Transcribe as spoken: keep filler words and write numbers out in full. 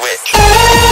switch.